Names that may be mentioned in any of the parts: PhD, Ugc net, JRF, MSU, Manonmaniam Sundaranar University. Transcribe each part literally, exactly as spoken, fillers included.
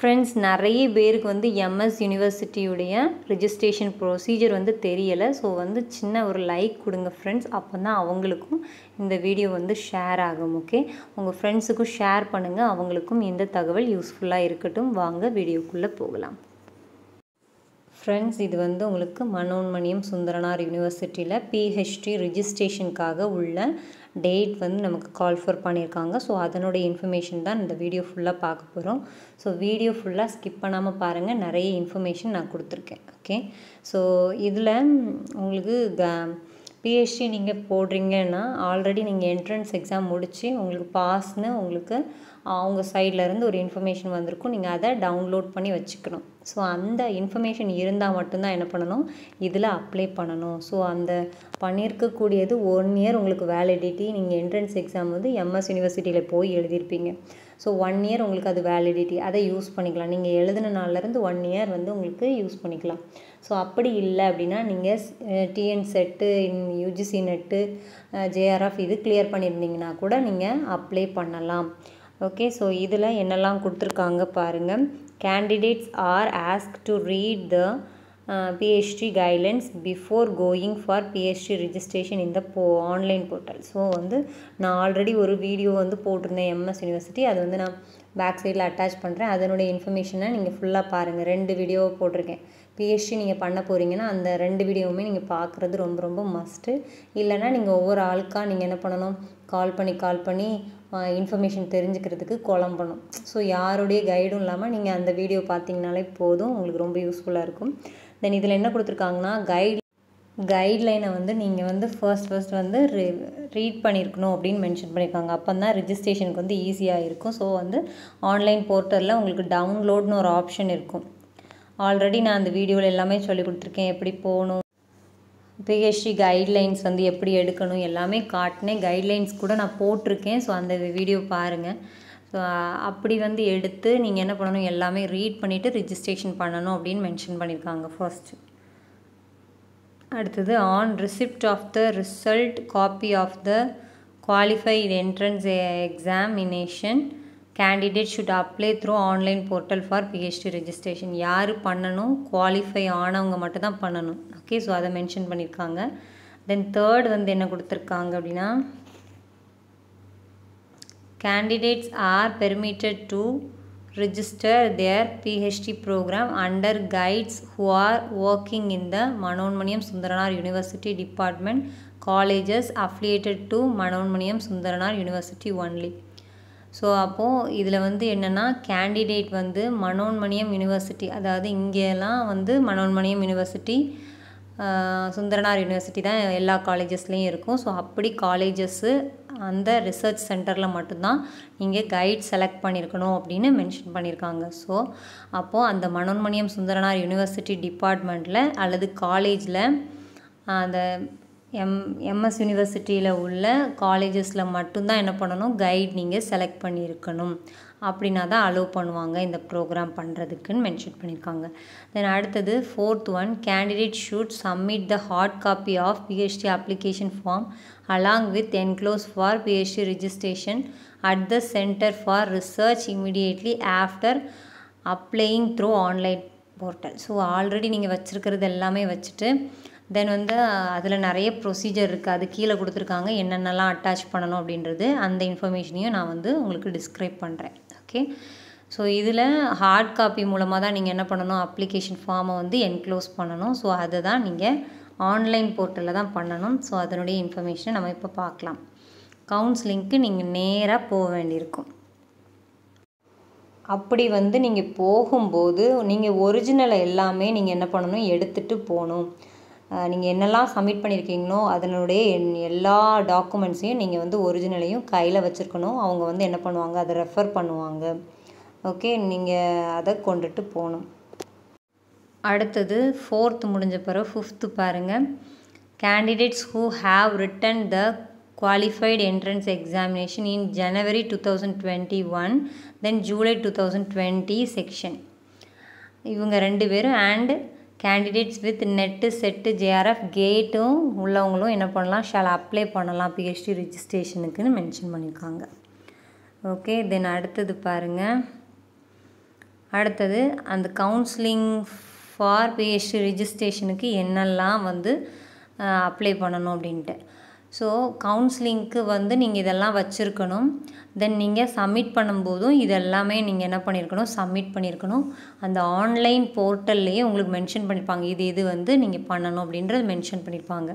Friends नरिया பேருக்கு வந்து M S यूनिवर्सिटी உடைய ரெஜிஸ்ட்ரேஷன் ப்ரோசிஜர் வந்து தெரியல சோ வந்து சின்ன ஒரு லைக் கொடுங்க फ्रेंड्स அப்பதான் அவங்களுக்கும் இந்த வீடியோ வந்து ஷேர் ஆகும் ஓகே உங்க फ्रेंड्सக்கு ஷேர் பண்ணுங்க அவங்களுக்கும் இந்த தகவல் யூஸ்ஃபுல்லா இருக்கட்டும் வாங்க வீடியோக்குள்ள போகலாம் फ्रेंड्स இது வந்து உங்களுக்கு Manonmaniam Sundaranar யூனிவர்சிட்டில P H D ரெஜிஸ்ட்ரேஷனுக்காக உள்ள डेट वो नमुक कॉल फॉर पड़ा सो इनफर्मेशन दा वीडियो फुल्ला पाकपोम सो वीडियो फुल्ला स्किप पन्नामा पारेंगे नरिया इनफर्मेशन ना कुडुत्तिरुक्केन ओके सो इदुला उंगलुक्कु P H D நீங்க போடுறீங்கன்னா ஆல்ரெடி நீங்க என்ட்ரன்ஸ் எக்ஸாம் முடிச்சி உங்களுக்கு பாஸ்னு உங்களுக்கு அவங்க சைடுல இருந்து ஒரு இன்ஃபர்மேஷன் வந்திருக்கும் நீங்க அத டவுன்லோட் பண்ணி வச்சுக்கணும் சோ அந்த இன்ஃபர்மேஷன் இருந்தா மட்டும் தான் என்ன பண்ணனும் இதுல அப்ளை பண்ணனும் சோ அந்த பண்ணிருக்க கூடியது one இயர் உங்களுக்கு வேலிடிட்டி நீங்க என்ட்ரன்ஸ் எக்ஸாம் வந்து M S யுனிவர்சிட்டில போய் எழுதி இருப்பீங்க சோ one இயர் உங்களுக்கு அது வேலிடிட்டி அதை யூஸ் பண்ணிக்கலாம் நீங்க எழுதின நாள்ல இருந்து one இயர் வந்து உங்களுக்கு யூஸ் பண்ணிக்கலாம் सो அப்படி இல்ல அப்படினா நீங்க T N SET U G C net J R F இது கிளியர் பண்ணிருந்தீங்கனா கூட நீங்க அப்ளை பண்ணலாம் ஓகே சோ இதுல என்னெல்லாம் கொடுத்திருக்காங்க பாருங்க candidates are asked to read the uh, P H D guidelines before going for P H D registration in the po online portal so வந்து நான் ஆல்ரெடி ஒரு வீடியோ வந்து போட்டுருந்தேன் M S யுனிவர்சிட்டி அது வந்து நான் பேக் சைடுல அட்டாச் பண்றேன் அதனோட இன்ஃபர்மேஷனை நீங்க ஃபுல்லா பாருங்க ரெண்டு வீடியோ போட்டுருக்கேன் P H D நீங்கள் பண்ண போறீங்கன்னா அந்த ரெண்டு வீடியோவுமே நீங்கள் பார்க்கிறது ரொம்ப ரொம்ப மஸ்ட் இல்லனா நீங்கள் ஒவ்வொரு ஆளுக்கா நீங்கள் என்ன பண்ணனும் கால் பண்ணி கால் பண்ணி இன்ஃபர்மேஷன் தெரிஞ்சிக்கிறதுக்கு குழம்பணும் சோ யாரோட கைடும் இல்லாம நீங்கள் அந்த வீடியோ பாத்தீங்கனாலே போதும் உங்களுக்கு ரொம்ப யூஸ்ஃபுல்லா இருக்கும் தென் இதுல என்ன கொடுத்திருக்காங்கன்னா கைட் கைட்லைனை வந்து நீங்க வந்து ஃபர்ஸ்ட் ஃபர்ஸ்ட் வந்து ரீட் பண்ணிருக்கணும் அப்படினு மென்ஷன் பண்ணிருக்காங்க அப்பதான் ரெஜிஸ்ட்ரேஷனுக்கு வந்து ஈஸியா இருக்கும் சோ வந்து ஆன்லைன் போர்ட்டல்ல உங்களுக்கு டவுன்லோட்னு ஒரு ஆப்ஷன் இருக்கும் ஆல்ரெடி நான் அந்த வீடியோல எல்லாமே சொல்லி கொடுத்திருக்கேன் எப்படி போணும் P H D கைட்லைன்ஸ் வந்து எப்படி எடுக்கணும் எல்லாமே காட்னே கைட்லைன்ஸ் கூட நான் போட்டுருக்கேன் சோ அந்த வீடியோ பாருங்க சோ அப்படி வந்து எடுத்து நீங்க என்ன பண்ணனும் எல்லாமே ரீட் பண்ணிட்டு ரெஜிஸ்ட்ரேஷன் பண்ணனும் அப்படினு மென்ஷன் பண்ணிருக்காங்க ஃபர்ஸ்ட் அடுத்து on receipt of the result copy of the qualified entrance examination candidate should apply through online portal for P H D registration யாரு பண்ணனும் qualify ஆனவங்க மட்டும் தான் பண்ணனும் ஓகே சோ அத மென்ஷன் பண்ணிருக்காங்க then third வந்து என்ன கொடுத்திருக்காங்க அப்படினா candidates are permitted to register their P H D program under guides who are working in the Manonmaniam Sundaranar University department colleges affiliated to Manonmaniam Sundaranar University only so அப்போ இதுல வந்து என்னன்னா candidate வந்து Manonmaniam University அதாவது இங்கெல்லாம் வந்து Manonmaniam University Sundaranar university தான் எல்லா காலேजेसலயும் இருக்கும் சோ அப்படி காலேजेस அந்த ரிசர்ச் சென்டர்ல மட்டும் தான் நீங்க கைட் செலக்ட் பண்ணிருக்கணும் அப்படினு மென்ஷன் பண்ணிருக்காங்க சோ அப்போ அந்த மனோன்மணியம் சுந்தரனார் யுனிவர்சிட்டி டிபார்ட்மென்ட்ல அல்லது காலேஜ்ல அந்த M S யுனிவர்சிட்டில உள்ள காலேजेसல மட்டும் தான் என்ன பண்ணனும் கைட் நீங்க செலக்ட் பண்ணிருக்கணும் அப்படினா தான் அலோ பண்ணுவாங்க இந்த புரோகிராம் பண்றதுக்குன்னு மென்ஷன் பண்ணிருக்காங்க தென் அடுத்து fourth one candidate should submit the hard copy of P H D application form along with enclosed for P H D registration at the center for research immediately after applying through online portal so already நீங்க வச்சிருக்கிறது எல்லாமே வச்சிட்டு தென் வந்து அதுல நிறைய procedure இருக்கு அது கீழ கொடுத்திருக்காங்க என்னென்னலாம் அட்டாச் பண்ணனும் அப்படின்றது அந்த இன்ஃபர்மேஷனையும் நான் வந்து உங்களுக்கு டிஸ்கிரைப் பண்றேன் ஓகே சோ இதுல ஹார்ட் காப்பி மூலமா தான் நீங்க என்ன பண்ணனும் அப்ளிகேஷன் ஃபார்மை வந்து என்க்ளோஸ் பண்ணனும் சோ அத தான் நீங்க ஆன்லைன் போர்ட்டல்ல தான் பண்ணனும் சோ அதனுடைய இன்ஃபர்மேஷனை நம்ம இப்ப பார்க்கலாம் கவுன்சிலிங்க்கு நீங்க நேரா போக வேண்டியிருக்கும் அப்படி வந்து நீங்க போகும்போது நீங்க ஒரிஜினல் எல்லாமே நீங்க என்ன பண்ணனும் எடுத்துட்டு போணும் நீங்க என்னெல்லாம் சப்மிட் பண்ணிருக்கீங்களோ அதனுடைய எல்லா டாக்குமெண்ட்ஸையும் நீங்க வந்து ஒரிஜினலையும் கையில வச்சிருக்கணும் அவங்க வந்து என்ன பண்ணுவாங்க அத ரெஃபர் பண்ணுவாங்க ஓகே நீங்க அத கொண்டுட்டு போணும் அடுத்து fourth முடிஞ்ச பிறகு fifth பாருங்க candidates who have written the qualified entrance examination in January two thousand twenty-one then July two thousand twenty section இவங்க ரெண்டு பேரும் and candidates with net set J R F gate உள்ளவங்களும் என்ன பண்ணலாம் shall apply பண்ணலாம் P H D registration க்குன்னு mention பண்ணிருக்காங்க okay then அடுத்து பாருங்க அடுத்து அந்த கவுன்சிலிங் ஃபார் பிஹெச்டி ரெஜிஸ்ட்ரேஷனுக்கு என்னெல்லாம் வந்து அப்ளை பண்ணணும் அப்படின்ட்டு ஸோ கவுன்சிலிங்க்கு வந்து நீங்கள் இதெல்லாம் வச்சுருக்கணும். தென் நீங்கள் சப்மிட் பண்ணும்போதும் இதெல்லாமே நீங்கள் என்ன பண்ணியிருக்கணும் சப்மிட் பண்ணியிருக்கணும். அந்த ஆன்லைன் போர்ட்டல்லையே உங்களுக்கு மென்ஷன் பண்ணியிருப்பாங்க இது இது வந்து நீங்கள் பண்ணணும் அப்படின்றது மென்ஷன் பண்ணியிருப்பாங்க.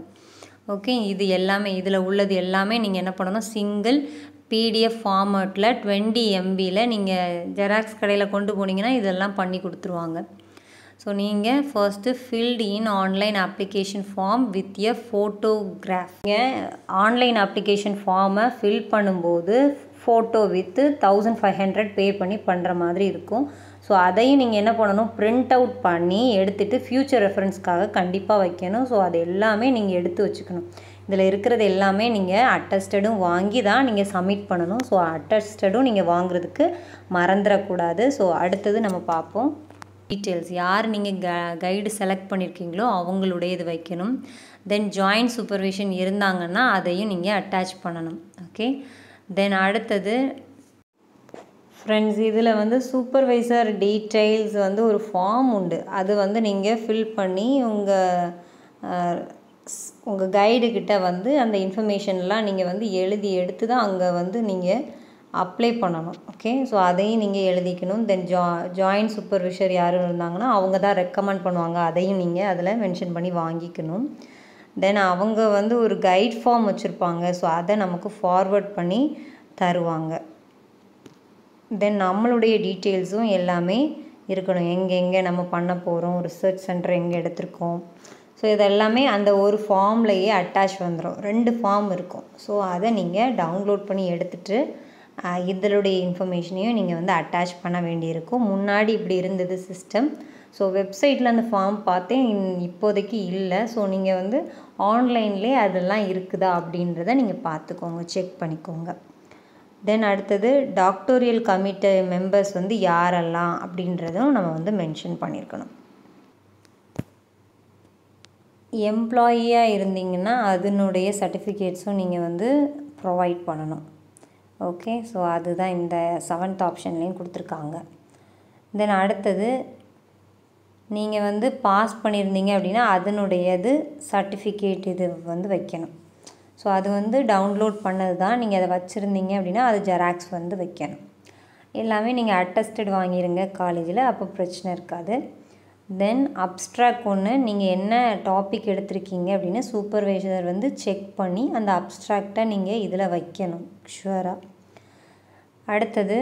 ஓகே, இது எல்லாமே இதில் உள்ளது எல்லாமே நீங்கள் என்ன பண்ணணும் சிங்கிள் பிடிஎஃப் ஃபார்மேட்டில் டுவெண்ட்டி எம்பியில் நீங்கள் ஜெராக்ஸ் கடையில் கொண்டு போனீங்கன்னா இதெல்லாம் பண்ணி கொடுத்துருவாங்க. ஸோ நீங்கள் first filled in online application form with a photograph. நீங்கள் ஆன்லைன் அப்ளிகேஷன் ஃபார்மை ஃபில் பண்ணும்போது photo with thousand five hundred pay பண்ணி பண்ணுற மாதிரி இருக்கும். ஸோ அதையும் நீங்கள் என்ன பண்ணணும் பிரிண்ட் அவுட் பண்ணி எடுத்துகிட்டு ஃப்யூச்சர் ரெஃபரன்ஸ்க்காக கண்டிப்பாக வைக்கணும். ஸோ அது எல்லாமே நீங்கள் எடுத்து வச்சுக்கணும். இதில் இருக்கிறது எல்லாமே நீங்கள் அட்டஸ்டடும் வாங்கி தான் நீங்கள் சப்மிட் பண்ணணும். ஸோ அட்டஸ்டடும் நீங்கள் வாங்குறதுக்கு மறந்துடக்கூடாது. ஸோ அடுத்தது நம்ம பார்ப்போம் டீட்டெயில்ஸ். யார் நீங்கள் க கைடு செலக்ட் பண்ணியிருக்கீங்களோ அவங்களுடைய இது வைக்கணும். தென் ஜாயிண்ட் சூப்பர்விஷன் இருந்தாங்கன்னா அதையும் நீங்கள் அட்டாச் பண்ணணும். ஓகே, தென் அடுத்தது ஃப்ரெண்ட்ஸ் இதில் வந்து சூப்பர்வைசர் டீட்டெயில்ஸ் வந்து ஒரு ஃபார்ம் உண்டு. அது வந்து நீங்கள் ஃபில் பண்ணி உங்கள் உங்கள் கைடுக்கிட்ட வந்து அந்த இன்ஃபர்மேஷன்லாம் நீங்கள் வந்து எழுதி எடுத்து தான் அங்கே வந்து நீங்கள் அப்ளை பண்ணணும். ஓகே, ஸோ அதையும் நீங்கள் எழுதிக்கணும். தென் ஜா ஜாயிண்ட் சூப்பர்விஷர் யாரும் இருந்தாங்கன்னா அவங்க தான் ரெக்கமெண்ட் பண்ணுவாங்க. அதையும் நீங்கள் அதில் மென்ஷன் பண்ணி வாங்கிக்கணும். தென் அவங்க வந்து ஒரு கைட் ஃபார்ம் வச்சுருப்பாங்க. ஸோ அதை நமக்கு ஃபார்வர்ட் பண்ணி தருவாங்க. தென் நம்மளுடைய டீட்டெயில்ஸும் எல்லாமே இருக்கணும். எங்கெங்கே நம்ம பண்ண போகிறோம், ரிசர்ச் சென்டர் எங்கே எடுத்திருக்கோம், ஸோ இதெல்லாமே அந்த ஒரு ஃபார்ம்லையே அட்டாச் வந்துடும். ரெண்டு ஃபார்ம் இருக்கும். ஸோ அதை நீங்கள் டவுன்லோட் பண்ணி எடுத்துகிட்டு இதனுடைய இன்ஃபர்மேஷனையும் நீங்கள் வந்து அட்டாச் பண்ண வேண்டியிருக்கும். முன்னாடி இப்படி இருந்தது சிஸ்டம். ஸோ வெப்சைட்டில் அந்த ஃபார்ம் பார்த்தேன், இப்போதைக்கு இல்லை. ஸோ நீங்கள் வந்து ஆன்லைன்லேயே அதெல்லாம் இருக்குதா அப்படின்றத நீங்கள் பார்த்துக்கோங்க, செக் பண்ணிக்கோங்க. தென் அடுத்தது டாக்டோரியல் கமிட்டி மெம்பர்ஸ் வந்து யாரெல்லாம் அப்படின்றதும் நம்ம வந்து மென்ஷன் பண்ணியிருக்கணும். எம்ப்ளாயியாக இருந்தீங்கன்னா அதனுடைய சர்டிஃபிகேட்ஸும் நீங்கள் வந்து ப்ரொவைட் பண்ணணும். ஓகே, ஸோ அதுதான் இந்த செவன்த் ஆப்ஷன்லேயும் கொடுத்துருக்காங்க. தென் அடுத்தது நீங்கள் வந்து பாஸ் பண்ணியிருந்தீங்க அப்படின்னா அதனுடையது சர்டிஃபிகேட் இது வந்து வைக்கணும். ஸோ அது வந்து டவுன்லோட் பண்ணது தான். நீங்கள் அதை வச்சுருந்தீங்க அப்படின்னா அது ஜெராக்ஸ் வந்து வைக்கணும். எல்லாமே நீங்கள் அட்டஸ்டட் வாங்கிடுங்க காலேஜில், அப்போ பிரச்சனை இருக்காது. தென் அப்ஸ்ட்ராக்ட் ஒன்று நீங்கள் என்ன டாபிக் எடுத்திருக்கீங்க அப்படின்னு சூப்பர்வைசர் வந்து செக் பண்ணி அந்த அப்ஸ்ட்ராக்டை நீங்கள் இதில் வைக்கணும் ஷுவராக. அடுத்தது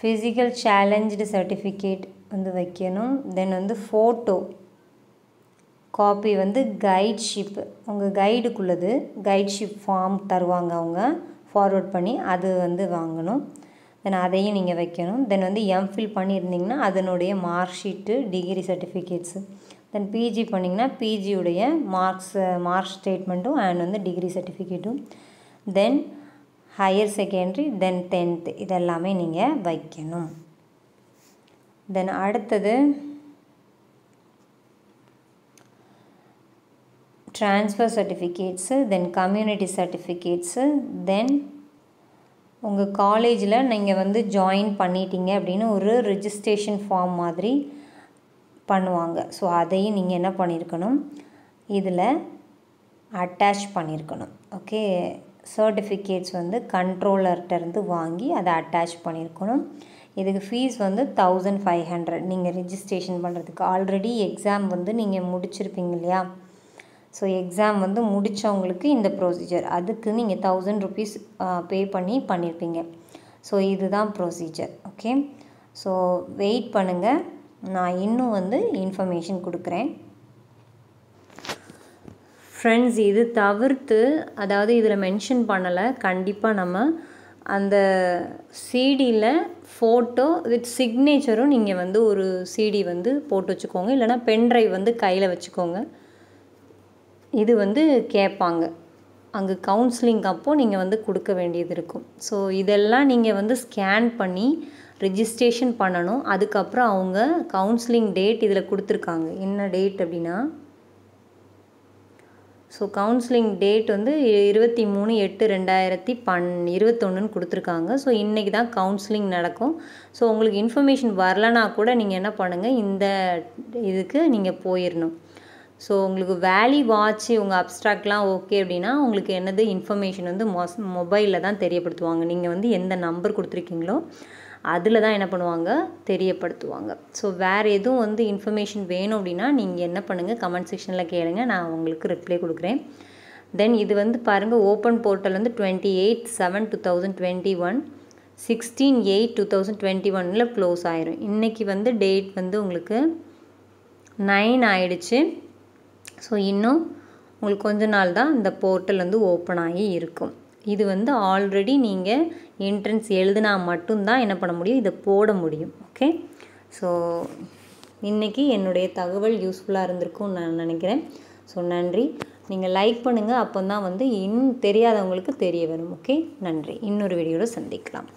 ஃபிசிக்கல் சேலஞ்சு சர்டிஃபிகேட் வந்து வைக்கணும். தென் வந்து ஃபோட்டோ காப்பி வந்து கைட்ஷிப், உங்கள் கைடுக்குள்ளது கைட்ஷிப் ஃபார்ம் தருவாங்க அவங்க ஃபார்வர்ட் பண்ணி, அது வந்து வாங்கணும். தென் அதையும் நீங்கள் வைக்கணும். தென் வந்து எம்ஃபில் பண்ணியிருந்தீங்கன்னா அதனுடைய mark sheet, degree certificates. Then PG பண்ணிங்கன்னா பிஜியுடைய மார்க்ஸ் மார்க் ஸ்டேட்மெண்ட்டும் அண்ட் வந்து டிகிரி சர்டிஃபிகேட்டும். Then higher secondary, then tenth, இதெல்லாமே நீங்கள் வைக்கணும். தென் அடுத்தது transfer certificates, then community certificates. Then உங்கள் காலேஜில் நீங்கள் வந்து ஜாயின் பண்ணிட்டீங்க அப்படின்னு ஒரு ரிஜிஸ்ட்ரேஷன் ஃபார்ம் மாதிரி பண்ணுவாங்க. ஸோ அதையும் நீங்கள் என்ன பண்ணியிருக்கணும் இதில் அட்டாச் பண்ணியிருக்கணும். ஓகே, சர்டிஃபிகேட்ஸ் வந்து கண்ட்ரோலர்கிட்டருந்து வாங்கி அதை அட்டாச் பண்ணியிருக்கணும். இதுக்கு ஃபீஸ் வந்து தௌசண்ட் ஃபைவ் ஹண்ட்ரட் நீங்கள் ரிஜிஸ்ட்ரேஷன் பண்ணுறதுக்கு. ஆல்ரெடி எக்ஸாம் வந்து நீங்கள் முடிச்சிருப்பீங்க இல்லையா, ஸோ எக்ஸாம் வந்து முடித்தவங்களுக்கு இந்த ப்ரொசீஜர். அதுக்கு நீங்கள் தௌசண்ட் ருபீஸ் பே பண்ணி பண்ணியிருப்பீங்க. ஸோ இதுதான் ப்ரொசீஜர். ஓகே, ஸோ வெயிட் பண்ணுங்கள், நான் இன்னும் வந்து இன்ஃபர்மேஷன் கொடுக்குறேன். ஃப்ரெண்ட்ஸ் இது தவிர்த்து, அதாவது இதில் மென்ஷன் பண்ணலை, கண்டிப்பாக நம்ம அந்த சிடியில் ஃபோட்டோ வித் சிக்னேச்சரும் நீங்கள் வந்து ஒரு சிடி வந்து போட்டு வச்சுக்கோங்க. இல்லைனா பென்ட்ரைவ் வந்து கையில் வச்சுக்கோங்க. இது வந்து கேட்பாங்க அங்கே கவுன்சிலிங் அப்போது நீங்கள் வந்து கொடுக்க வேண்டியது இருக்கும். ஸோ இதெல்லாம் நீங்கள் வந்து ஸ்கேன் பண்ணி ரிஜிஸ்ட்ரேஷன் பண்ணணும். அதுக்கப்புறம் அவங்க கவுன்சிலிங் டேட் இதில் கொடுத்துருக்காங்க. என்ன டேட் அப்படின்னா ஸோ கவுன்சிலிங் டேட் வந்து இருபத்தி மூணு எட்டு ரெண்டாயிரத்தி பன் இருபத்தொன்னுன்னு கொடுத்துருக்காங்க. ஸோ இன்றைக்கி தான் கவுன்சிலிங் நடக்கும். ஸோ உங்களுக்கு இன்ஃபர்மேஷன் வரலனா கூட நீங்கள் என்ன பண்ணுங்கள், இந்த இதுக்கு நீங்கள் போயிடணும். ஸோ உங்களுக்கு வேலி வாட்ச் உங்கள் அப்ஸ்ட்ராக்ட்லாம் ஓகே அப்படின்னா உங்களுக்கு என்னது இன்ஃபர்மேஷன் வந்து மொ மொபைலில் தான் தெரியப்படுத்துவாங்க. நீங்கள் வந்து எந்த நம்பர் கொடுத்துருக்கீங்களோ அதில் தான் என்ன பண்ணுவாங்க, தெரியப்படுத்துவாங்க. ஸோ வேறு எதுவும் வந்து இன்ஃபர்மேஷன் வேணும் அப்படின்னா நீங்கள் என்ன பண்ணுங்கள், கமெண்ட் செக்ஷனில் கேளுங்க, நான் உங்களுக்கு ரிப்ளை கொடுக்குறேன். தென் இது வந்து பாருங்கள், ஓப்பன் போர்ட்டல் வந்து twenty eight seven two thousand twenty one sixteen eight two thousand twenty ஒன்னில் க்ளோஸ் ஆயிரும். இன்றைக்கி வந்து டேட் வந்து உங்களுக்கு நைன் ஆயிடுச்சு. ஸோ இன்னும் உங்களுக்கு கொஞ்ச நாள் தான் இந்த போர்ட்டல் வந்து ஓப்பன் ஆகி இருக்கும். இது வந்து ஆல்ரெடி நீங்கள் என்ட்ரன்ஸ் எழுதுனா மட்டும்தான் என்ன பண்ண முடியும், இதை போட முடியும். ஓகே, ஸோ இன்றைக்கி என்னுடைய தகவல் யூஸ்ஃபுல்லாக இருந்திருக்கும் நான் நினைக்கிறேன். ஸோ நன்றி. நீங்கள் லைக் பண்ணுங்கள், அப்போ தான் வந்து இன்னும் தெரியாதவங்களுக்கு தெரிய வரும். ஓகே, நன்றி. இன்னொரு வீடியோவில் சந்திக்கலாம்.